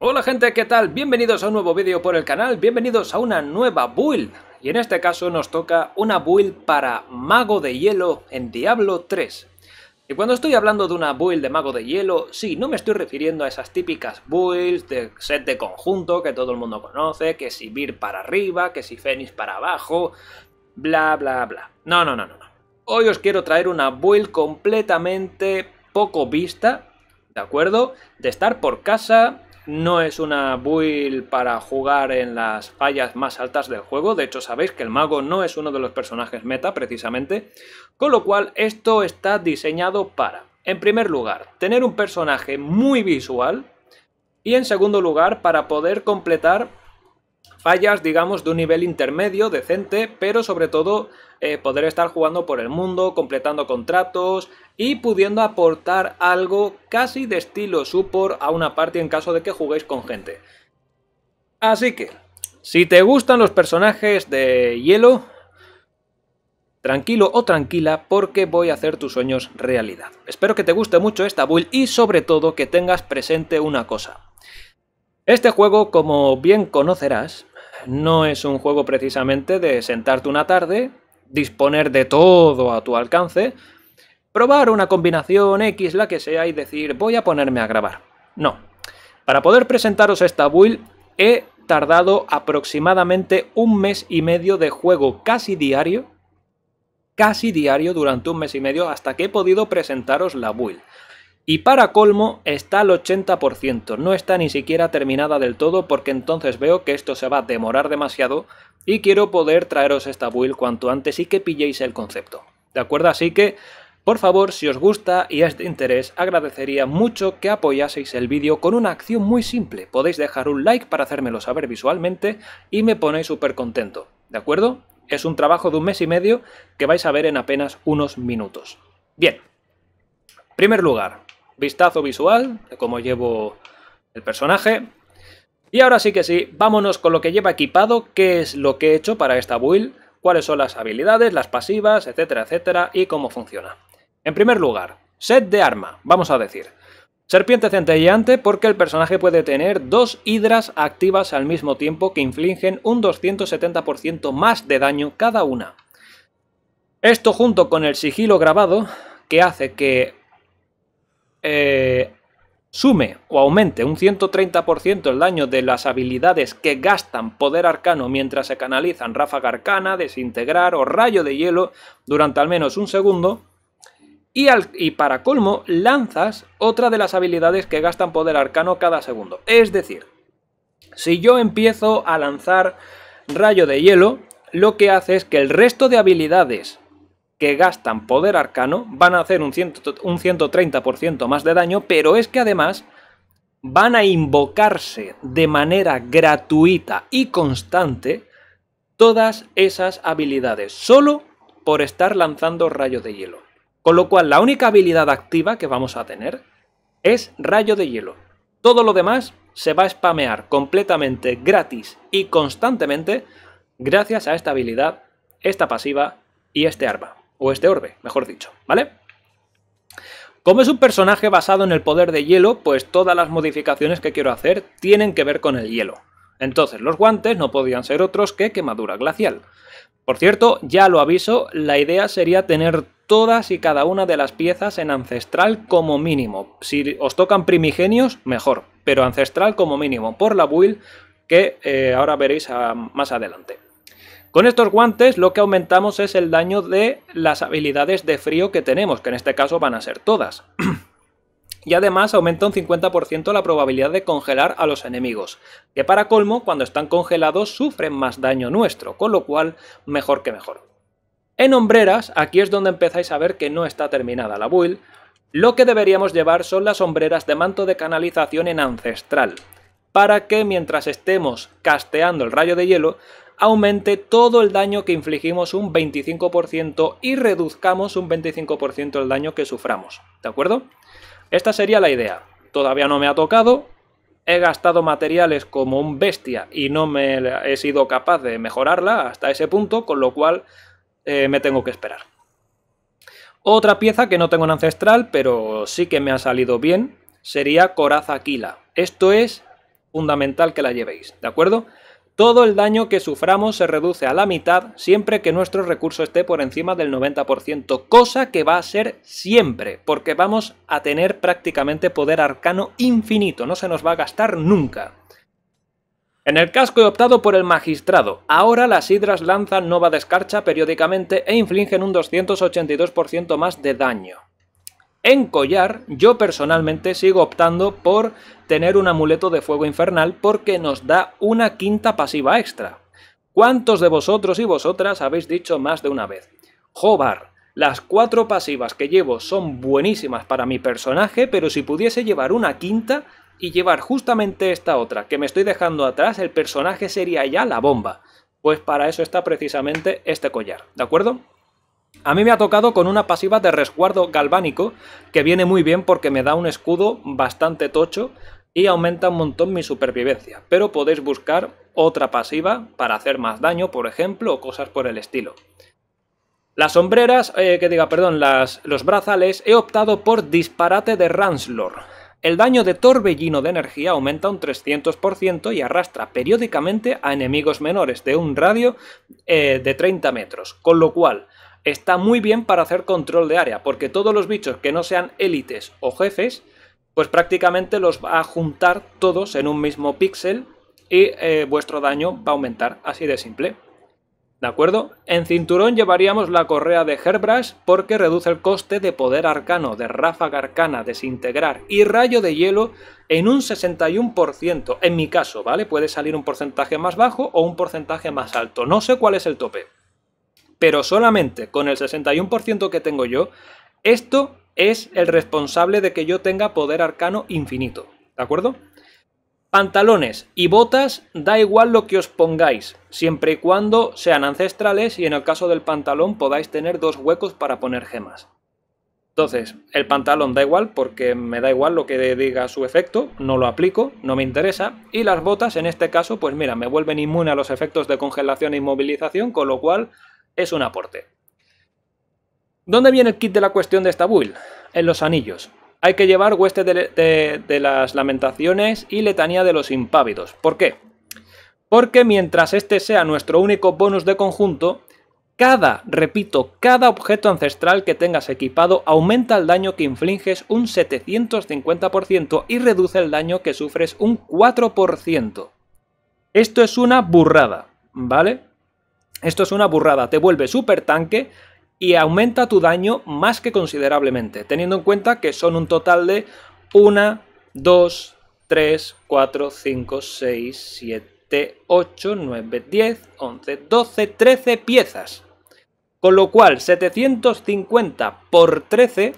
Hola gente, ¿qué tal? Bienvenidos a un nuevo vídeo por el canal, bienvenidos a una nueva build. Y en este caso nos toca una build para Mago de Hielo en Diablo 3. Y cuando estoy hablando de una build de Mago de Hielo, sí, no me estoy refiriendo a esas típicas builds de set de conjunto que todo el mundo conoce, que si Vir para arriba, que si Fénix para abajo, bla bla bla. No. Hoy os quiero traer una build completamente poco vista, ¿de acuerdo? De estar por casa. No es una build para jugar en las fallas más altas del juego. De hecho, sabéis que el mago no es uno de los personajes meta, precisamente. Con lo cual, esto está diseñado para, en primer lugar, tener un personaje muy visual. Y en segundo lugar, para poder completar fallas, digamos, de un nivel intermedio, decente, pero sobre todo poder estar jugando por el mundo, completando contratos y pudiendo aportar algo casi de estilo support a una party en caso de que juguéis con gente. Así que, si te gustan los personajes de hielo, tranquilo o tranquila, porque voy a hacer tus sueños realidad. Espero que te guste mucho esta build y sobre todo que tengas presente una cosa. Este juego, como bien conocerás, no es un juego precisamente de sentarte una tarde, disponer de todo a tu alcance, probar una combinación X, la que sea, y decir voy a ponerme a grabar. No. Para poder presentaros esta build he tardado aproximadamente 1 mes y medio de juego casi diario durante 1 mes y medio hasta que he podido presentaros la build. Y para colmo está al 80%, no está ni siquiera terminada del todo porque entonces veo que esto se va a demorar demasiado y quiero poder traeros esta build cuanto antes y que pilléis el concepto, ¿de acuerdo? Así que, por favor, si os gusta y es de interés, agradecería mucho que apoyaseis el vídeo con una acción muy simple. Podéis dejar un like para hacérmelo saber visualmente y me ponéis súper contento, ¿de acuerdo? Es un trabajo de 1 mes y medio que vais a ver en apenas unos minutos. Bien, en primer lugar, vistazo visual de cómo llevo el personaje. Y ahora sí que sí, vámonos con lo que lleva equipado, qué es lo que he hecho para esta build, cuáles son las habilidades, las pasivas, etcétera, etcétera, y cómo funciona. En primer lugar, set de arma, vamos a decir. Serpiente centelleante, porque el personaje puede tener 2 hidras activas al mismo tiempo que infligen un 270% más de daño cada una. Esto junto con el sigilo grabado, que hace que sume o aumente un 130% el daño de las habilidades que gastan poder arcano mientras se canalizan ráfaga arcana, desintegrar o rayo de hielo durante al menos 1 segundo. Y para colmo lanzas otra de las habilidades que gastan poder arcano cada segundo. Es decir, si yo empiezo a lanzar rayo de hielo, lo que hace es que el resto de habilidades que gastan poder arcano van a hacer un 130% más de daño, pero es que además van a invocarse de manera gratuita y constante todas esas habilidades, solo por estar lanzando rayo de hielo. Con lo cual la única habilidad activa que vamos a tener es rayo de hielo. Todo lo demás se va a spamear completamente gratis y constantemente gracias a esta habilidad, esta pasiva y este arma. O este orbe, mejor dicho, ¿vale? Como es un personaje basado en el poder de hielo, pues todas las modificaciones que quiero hacer tienen que ver con el hielo. Entonces los guantes no podían ser otros que quemadura glacial. Por cierto, ya lo aviso, la idea sería tener todas y cada una de las piezas en ancestral como mínimo. Si os tocan primigenios, mejor, pero ancestral como mínimo por la build que ahora veréis más adelante. Con estos guantes lo que aumentamos es el daño de las habilidades de frío que tenemos, que en este caso van a ser todas. Y además aumenta un 50% la probabilidad de congelar a los enemigos, que para colmo cuando están congelados sufren más daño nuestro, con lo cual mejor que mejor. En hombreras, aquí es donde empezáis a ver que no está terminada la build, lo que deberíamos llevar son las hombreras de manto de canalización en ancestral, para que mientras estemos casteando el rayo de hielo, aumente todo el daño que infligimos un 25% y reduzcamos un 25% el daño que suframos, ¿de acuerdo? Esta sería la idea. Todavía no me ha tocado, he gastado materiales como un bestia y no me he sido capaz de mejorarla hasta ese punto, con lo cual me tengo que esperar. Otra pieza que no tengo en ancestral, pero sí que me ha salido bien, sería Coraza Aquila. Esto es fundamental que la llevéis, ¿de acuerdo? Todo el daño que suframos se reduce a la mitad siempre que nuestro recurso esté por encima del 90%, cosa que va a ser siempre, porque vamos a tener prácticamente poder arcano infinito, no se nos va a gastar nunca. En el casco he optado por el magistrado. Ahora las hidras lanzan nova de escarcha periódicamente e infligen un 282% más de daño. En collar, yo personalmente sigo optando por tener un amuleto de fuego infernal porque nos da una quinta pasiva extra. ¿Cuántos de vosotros y vosotras habéis dicho más de una vez? Jobar, las 4 pasivas que llevo son buenísimas para mi personaje, pero si pudiese llevar una quinta y llevar justamente esta otra, que me estoy dejando atrás, el personaje sería ya la bomba. Pues para eso está precisamente este collar, ¿de acuerdo? A mí me ha tocado con una pasiva de resguardo galvánico, que viene muy bien porque me da un escudo bastante tocho y aumenta un montón mi supervivencia, pero podéis buscar otra pasiva para hacer más daño, por ejemplo, o cosas por el estilo. Las sombreras, los brazales, he optado por Disparate de Ranslor. El daño de torbellino de energía aumenta un 300% y arrastra periódicamente a enemigos menores de un radio de 30 metros, con lo cual está muy bien para hacer control de área, porque todos los bichos que no sean élites o jefes, pues prácticamente los va a juntar todos en un mismo píxel y vuestro daño va a aumentar, así de simple. ¿De acuerdo? En cinturón llevaríamos la correa de Herbras porque reduce el coste de poder arcano, de ráfaga arcana, desintegrar y rayo de hielo en un 61%. En mi caso, ¿vale? Puede salir un porcentaje más bajo o un porcentaje más alto. No sé cuál es el tope. Pero solamente con el 61% que tengo yo, esto es el responsable de que yo tenga poder arcano infinito, ¿de acuerdo? Pantalones y botas, da igual lo que os pongáis, siempre y cuando sean ancestrales y en el caso del pantalón podáis tener 2 huecos para poner gemas. Entonces, el pantalón da igual porque me da igual lo que diga su efecto, no lo aplico, no me interesa. Y las botas, en este caso, pues mira, me vuelven inmune a los efectos de congelación e inmovilización, con lo cual es un aporte. ¿Dónde viene el kit de la cuestión de esta build? En los anillos. Hay que llevar Hueste de las Lamentaciones y Letanía de los Impávidos. ¿Por qué? Porque mientras este sea nuestro único bonus de conjunto, cada objeto ancestral que tengas equipado aumenta el daño que infliges un 750% y reduce el daño que sufres un 4%. Esto es una burrada, ¿vale? Esto es una burrada, te vuelve super tanque y aumenta tu daño más que considerablemente, teniendo en cuenta que son un total de 1, 2, 3, 4, 5, 6, 7, 8, 9, 10, 11, 12, 13 piezas. Con lo cual 750 por 13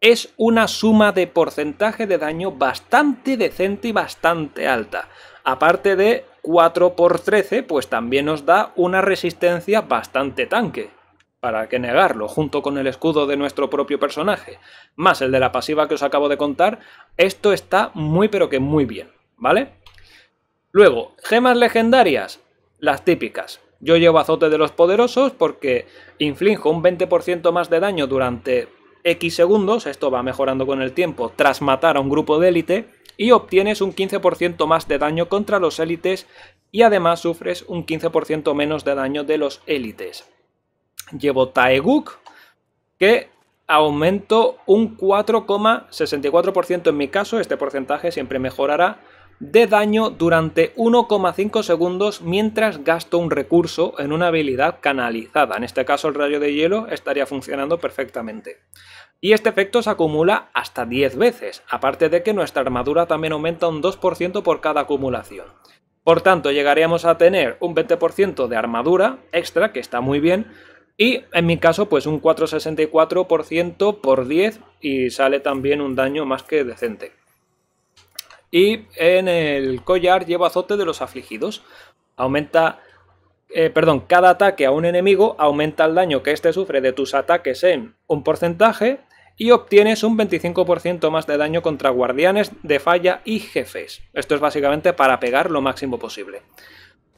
es una suma de porcentaje de daño bastante decente y bastante alta. Aparte de 4 por 13, pues también nos da una resistencia bastante tanque. ¿Para qué negarlo? Junto con el escudo de nuestro propio personaje, más el de la pasiva que os acabo de contar, esto está muy pero que muy bien, ¿vale? Luego, gemas legendarias, las típicas. Yo llevo Azote de los Poderosos porque inflijo un 20% más de daño durante X segundos, esto va mejorando con el tiempo, tras matar a un grupo de élite, y obtienes un 15% más de daño contra los élites y además sufres un 15% menos de daño de los élites. Llevo Taeguk, que aumento un 4,64% en mi caso, este porcentaje siempre mejorará, de daño durante 1,5 segundos mientras gasto un recurso en una habilidad canalizada. En este caso el rayo de hielo estaría funcionando perfectamente. Y este efecto se acumula hasta 10 veces, aparte de que nuestra armadura también aumenta un 2% por cada acumulación. Por tanto, llegaríamos a tener un 20% de armadura extra, que está muy bien. Y en mi caso, pues un 4,64% por 10 y sale también un daño más que decente. Y en el collar llevo Azote de los Afligidos. Cada ataque a un enemigo aumenta el daño que éste sufre de tus ataques en un porcentaje y obtienes un 25% más de daño contra guardianes de falla y jefes. Esto es básicamente para pegar lo máximo posible.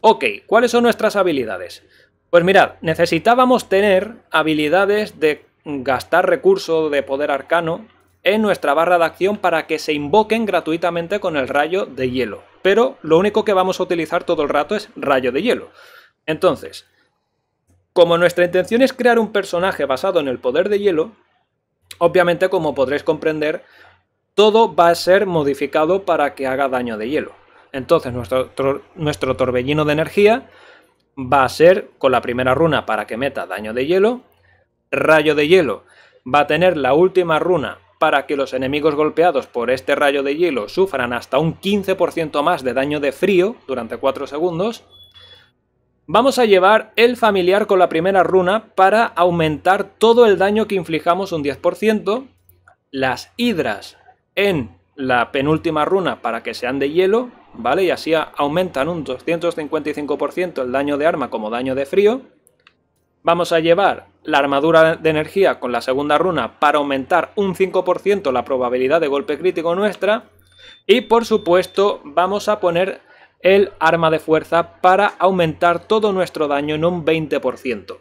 Ok, ¿cuáles son nuestras habilidades? Pues mirad, necesitábamos tener habilidades de gastar recurso de poder arcano en nuestra barra de acción para que se invoquen gratuitamente con el rayo de hielo. pero lo único que vamos a utilizar todo el rato es rayo de hielo. Entonces, como nuestra intención es crear un personaje basado en el poder de hielo, obviamente, como podréis comprender, todo va a ser modificado para que haga daño de hielo. Entonces nuestro torbellino de energía va a ser con la primera runa para que meta daño de hielo. Rayo de hielo va a tener la última runa para que los enemigos golpeados por este rayo de hielo sufran hasta un 15% más de daño de frío durante 4 segundos. Vamos a llevar el familiar con la primera runa para aumentar todo el daño que inflijamos un 10%. Las hidras en la penúltima runa para que sean de hielo, ¿vale? Y así aumentan un 255% el daño de arma como daño de frío. Vamos a llevar la armadura de energía con la segunda runa para aumentar un 5% la probabilidad de golpe crítico nuestra. Y por supuesto vamos a poner el arma de fuerza para aumentar todo nuestro daño en un 20%.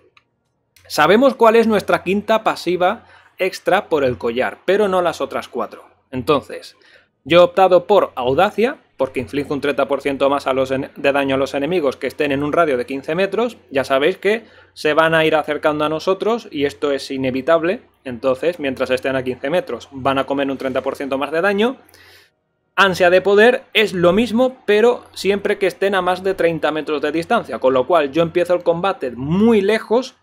Sabemos cuál es nuestra quinta pasiva extra por el collar, pero no las otras 4. Entonces, yo he optado por audacia, porque inflige un 30% más de daño a los enemigos que estén en un radio de 15 metros. Ya sabéis que se van a ir acercando a nosotros y esto es inevitable. Entonces, mientras estén a 15 metros, van a comer un 30% más de daño. Ansia de poder es lo mismo, pero siempre que estén a más de 30 metros de distancia, con lo cual yo empiezo el combate muy lejos,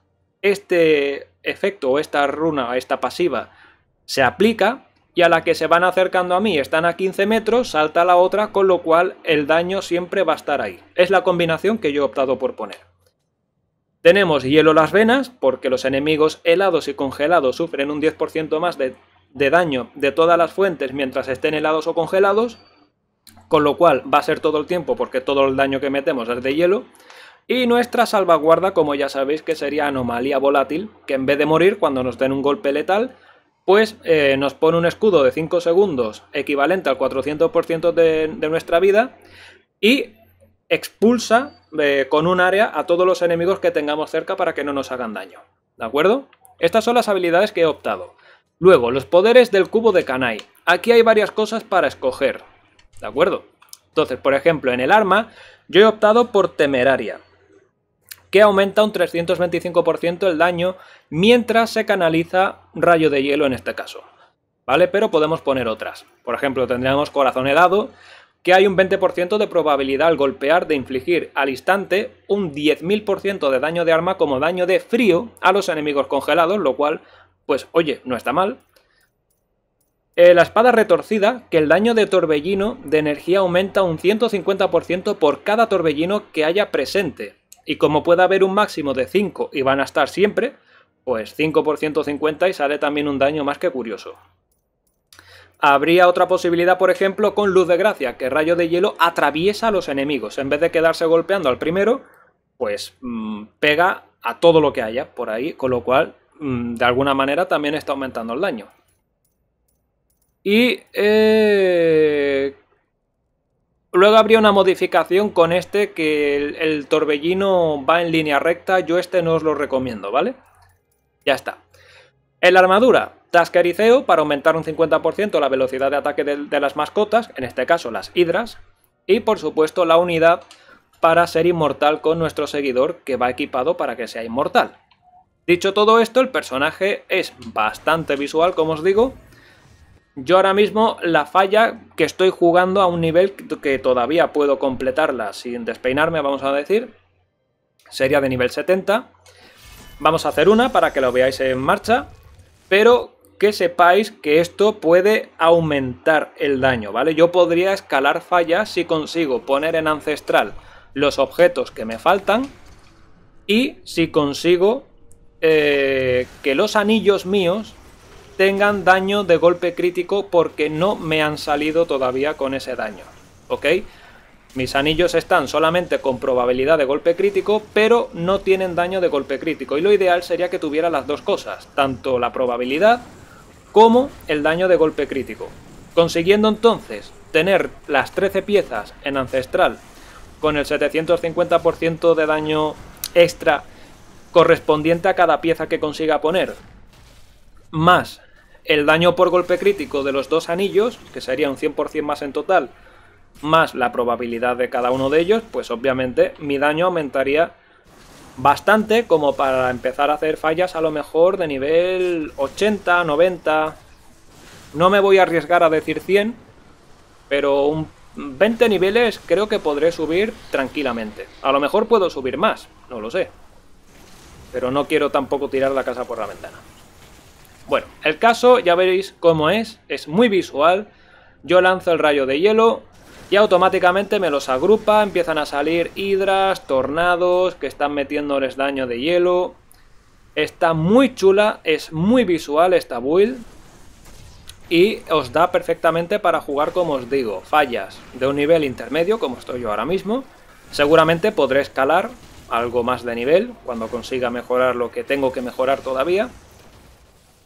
este efecto o esta runa o esta pasiva se aplica y a la que se van acercando a mí están a 15 metros, salta la otra, con lo cual el daño siempre va a estar ahí. Es la combinación que yo he optado por poner. Tenemos hielo en las venas, porque los enemigos helados y congelados sufren un 10% más de daño de todas las fuentes mientras estén helados o congelados, con lo cual va a ser todo el tiempo porque todo el daño que metemos es de hielo. Y nuestra salvaguarda, como ya sabéis, que sería anomalía volátil, que en vez de morir cuando nos den un golpe letal, pues nos pone un escudo de 5 segundos equivalente al 400% de nuestra vida y expulsa con un área a todos los enemigos que tengamos cerca para que no nos hagan daño, ¿de acuerdo? Estas son las habilidades que he optado. Luego, los poderes del cubo de Kanai. Aquí hay varias cosas para escoger, ¿de acuerdo? Entonces, por ejemplo, en el arma, yo he optado por Temeraria, que aumenta un 325% el daño mientras se canaliza rayo de hielo en este caso, ¿vale? Pero podemos poner otras. Por ejemplo, tendríamos Corazón helado, que hay un 20% de probabilidad al golpear de infligir al instante un 10.000% de daño de arma como daño de frío a los enemigos congelados, lo cual, pues oye, no está mal. La espada retorcida, que el daño de torbellino de energía aumenta un 150% por cada torbellino que haya presente. Y como puede haber un máximo de 5 y van a estar siempre, pues 5 por 150 y sale también un daño más que curioso. Habría otra posibilidad, por ejemplo, con Luz de Gracia, que rayo de hielo atraviesa a los enemigos. En vez de quedarse golpeando al primero, pues pega a todo lo que haya por ahí, con lo cual, de alguna manera también está aumentando el daño. Y luego habría una modificación con este, que el torbellino va en línea recta. Yo este no os lo recomiendo, ¿vale? Ya está. En la armadura, Tascariceo, para aumentar un 50% la velocidad de ataque de las mascotas, en este caso las hidras. Y por supuesto la unidad para ser inmortal con nuestro seguidor, que va equipado para que sea inmortal. Dicho todo esto, el personaje es bastante visual, como os digo. Yo ahora mismo la falla que estoy jugando a un nivel que todavía puedo completarla sin despeinarme, vamos a decir, sería de nivel 70. Vamos a hacer una para que lo veáis en marcha, pero que sepáis que esto puede aumentar el daño, ¿vale? Yo podría escalar fallas si consigo poner en ancestral los objetos que me faltan y si consigo que los anillos míos tengan daño de golpe crítico, porque no me han salido todavía con ese daño, ¿ok? Mis anillos están solamente con probabilidad de golpe crítico, pero no tienen daño de golpe crítico, y lo ideal sería que tuviera las dos cosas, tanto la probabilidad como el daño de golpe crítico, consiguiendo entonces tener las 13 piezas en ancestral con el 750% de daño extra correspondiente a cada pieza que consiga poner, más el daño por golpe crítico de los dos anillos, que sería un 100% más en total, más la probabilidad de cada uno de ellos, pues obviamente mi daño aumentaría bastante como para empezar a hacer fallas a lo mejor de nivel 80, 90... No me voy a arriesgar a decir 100, pero un 20 niveles creo que podré subir tranquilamente. A lo mejor puedo subir más, no lo sé. Pero no quiero tampoco tirar la casa por la ventana. Bueno, el caso ya veréis cómo es muy visual. Yo lanzo el rayo de hielo y automáticamente me los agrupa, empiezan a salir hidras, tornados que están metiéndoles daño de hielo. Está muy chula, es muy visual esta build. Y os da perfectamente para jugar, como os digo, fallas de un nivel intermedio, como estoy yo ahora mismo. Seguramente podré escalar algo más de nivel cuando consiga mejorar lo que tengo que mejorar todavía.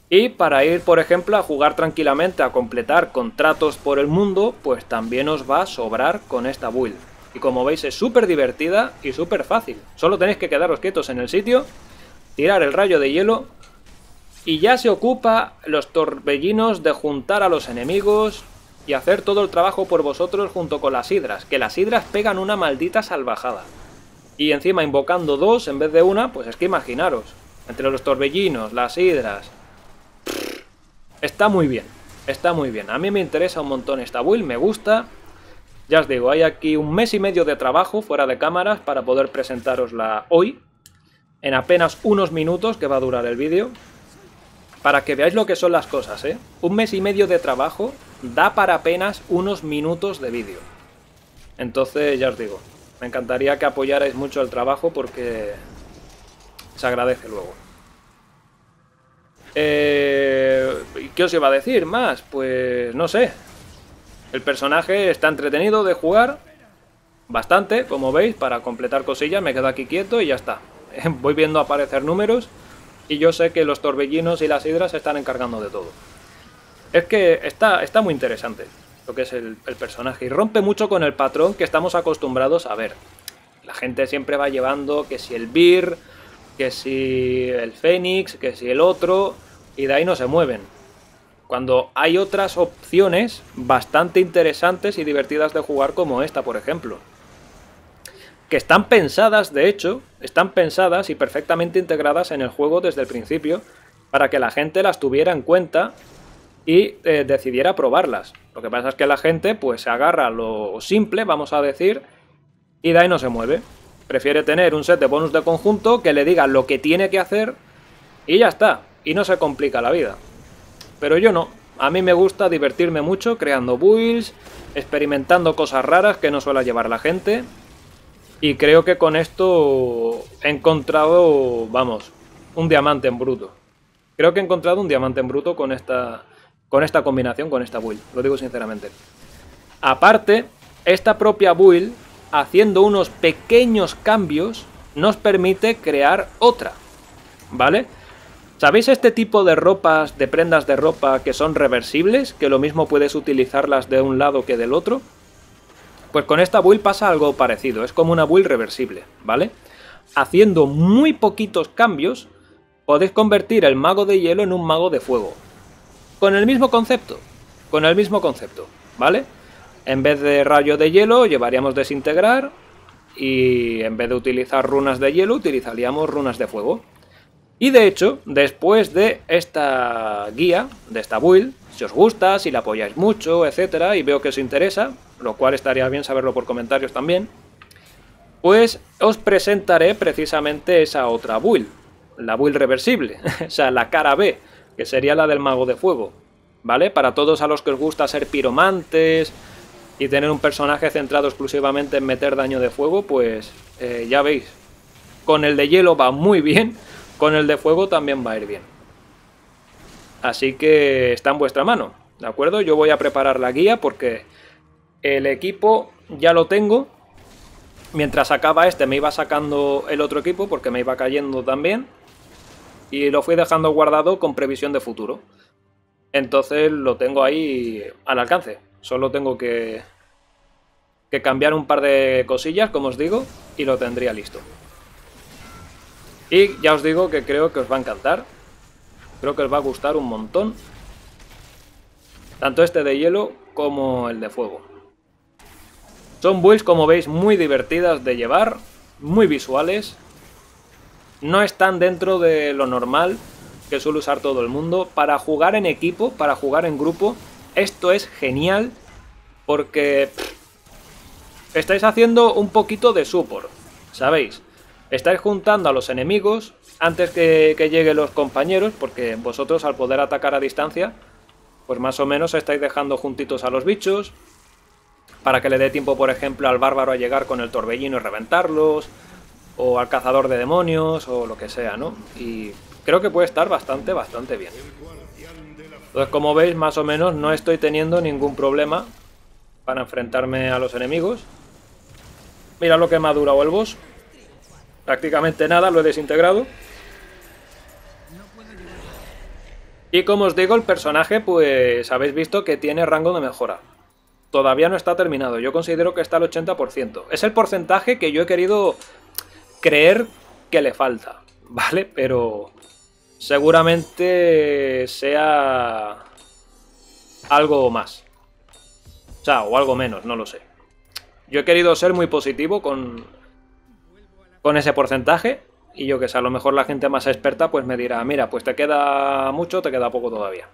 Y para ir, por ejemplo, a jugar tranquilamente, a completar contratos por el mundo, pues también os va a sobrar con esta build. Y como veis es súper divertida y súper fácil. Solo tenéis que quedaros quietos en el sitio, tirar el rayo de hielo... Y ya se ocupa los torbellinos de juntar a los enemigos y hacer todo el trabajo por vosotros junto con las hidras, que las hidras pegan una maldita salvajada. Y encima invocando dos en vez de una, pues es que imaginaros, entre los torbellinos, las hidras... Está muy bien, está muy bien. A mí me interesa un montón esta build, me gusta. Ya os digo, hay aquí un mes y medio de trabajo fuera de cámaras para poder presentarosla hoy, en apenas unos minutos que va a durar el vídeo. Para que veáis lo que son las cosas, ¿eh? Un mes y medio de trabajo da para apenas unos minutos de vídeo. Entonces, ya os digo, me encantaría que apoyarais mucho el trabajo porque se agradece luego. ¿Qué os iba a decir más? Pues no sé. El personaje está entretenido de jugar bastante, como veis, para completar cosillas. Me quedo aquí quieto y ya está. Voy viendo aparecer números. Y yo sé que los torbellinos y las hidras se están encargando de todo. Es que está muy interesante lo que es el personaje. Y rompe mucho con el patrón que estamos acostumbrados a ver. La gente siempre va llevando que si el Bir, que si el Fénix, que si el otro. Y de ahí no se mueven. Cuando hay otras opciones bastante interesantes y divertidas de jugar como esta, por ejemplo. Que están pensadas, de hecho, están pensadas y perfectamente integradas en el juego desde el principio para que la gente las tuviera en cuenta y decidiera probarlas. Lo que pasa es que la gente pues se agarra a lo simple, vamos a decir, y de ahí no se mueve. Prefiere tener un set de bonus de conjunto que le diga lo que tiene que hacer y ya está, y no se complica la vida. Pero yo no. A mí me gusta divertirme mucho creando builds, experimentando cosas raras que no suele llevar la gente... Y creo que con esto he encontrado, vamos, un diamante en bruto. Creo que he encontrado un diamante en bruto con esta combinación, con esta build, lo digo sinceramente. Aparte, esta propia build, haciendo unos pequeños cambios, nos permite crear otra, ¿vale? ¿Sabéis este tipo de ropas, de prendas de ropa que son reversibles? Que lo mismo puedes utilizarlas de un lado que del otro. Pues con esta build pasa algo parecido, es como una build reversible, ¿vale? Haciendo muy poquitos cambios, podéis convertir el mago de hielo en un mago de fuego. Con el mismo concepto, ¿vale? En vez de rayo de hielo llevaríamos desintegrar y en vez de utilizar runas de hielo utilizaríamos runas de fuego. Y de hecho, después de esta guía, de esta build, si os gusta, si la apoyáis mucho, etcétera, y veo que os interesa... lo cual estaría bien saberlo por comentarios también, pues os presentaré precisamente esa otra build, la build reversible, o sea, la cara B, que sería la del mago de fuego, ¿vale? Para todos a los que os gusta ser piromantes y tener un personaje centrado exclusivamente en meter daño de fuego, pues ya veis, con el de hielo va muy bien, con el de fuego también va a ir bien. Así que está en vuestra mano, ¿de acuerdo? Yo voy a preparar la guía porque... el equipo ya lo tengo. Mientras acaba este me iba sacando el otro equipo porque me iba cayendo también. Y lo fui dejando guardado con previsión de futuro. Entonces lo tengo ahí al alcance. Solo tengo que cambiar un par de cosillas, como os digo, y lo tendría listo. Y ya os digo que creo que os va a encantar. Creo que os va a gustar un montón. Tanto este de hielo como el de fuego. Son builds, como veis, muy divertidas de llevar, muy visuales. No están dentro de lo normal que suele usar todo el mundo. Para jugar en equipo, para jugar en grupo, esto es genial porque estáis haciendo un poquito de support, ¿sabéis? Estáis juntando a los enemigos antes que lleguen los compañeros, porque vosotros al poder atacar a distancia, pues más o menos estáis dejando juntitos a los bichos para que le dé tiempo, por ejemplo, al bárbaro a llegar con el torbellino y reventarlos, o al cazador de demonios, o lo que sea, ¿no? Y creo que puede estar bastante, bastante bien. Entonces, como veis, más o menos no estoy teniendo ningún problema para enfrentarme a los enemigos. Mira lo que me ha durado el boss. Prácticamente nada, lo he desintegrado. Y como os digo, el personaje, pues habéis visto que tiene rango de mejora. Todavía no está terminado, yo considero que está al 80%. Es el porcentaje que yo he querido creer que le falta, ¿vale? Pero seguramente sea algo más. O sea, o algo menos, no lo sé. Yo he querido ser muy positivo con ese porcentaje. Y yo que sé, a lo mejor la gente más experta pues me dirá, mira, pues te queda mucho, te queda poco todavía.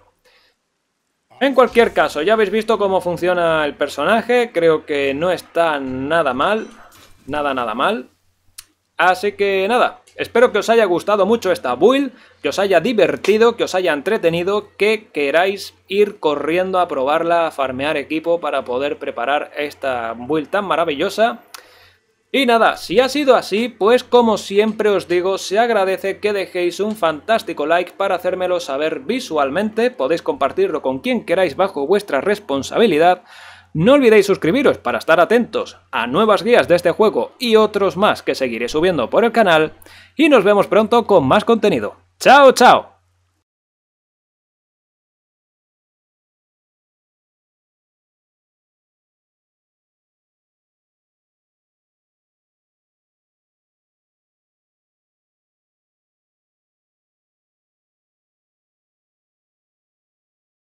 En cualquier caso, ya habéis visto cómo funciona el personaje. Creo que no está nada mal. Nada, nada mal. Así que nada, espero que os haya gustado mucho esta build, que os haya divertido, que os haya entretenido, que queráis ir corriendo a probarla, a farmear equipo para poder preparar esta build tan maravillosa. Y nada, si ha sido así, pues como siempre os digo, se agradece que dejéis un fantástico like para hacérmelo saber visualmente, podéis compartirlo con quien queráis bajo vuestra responsabilidad. No olvidéis suscribiros para estar atentos a nuevas guías de este juego y otros más que seguiré subiendo por el canal, y nos vemos pronto con más contenido. ¡Chao, chao!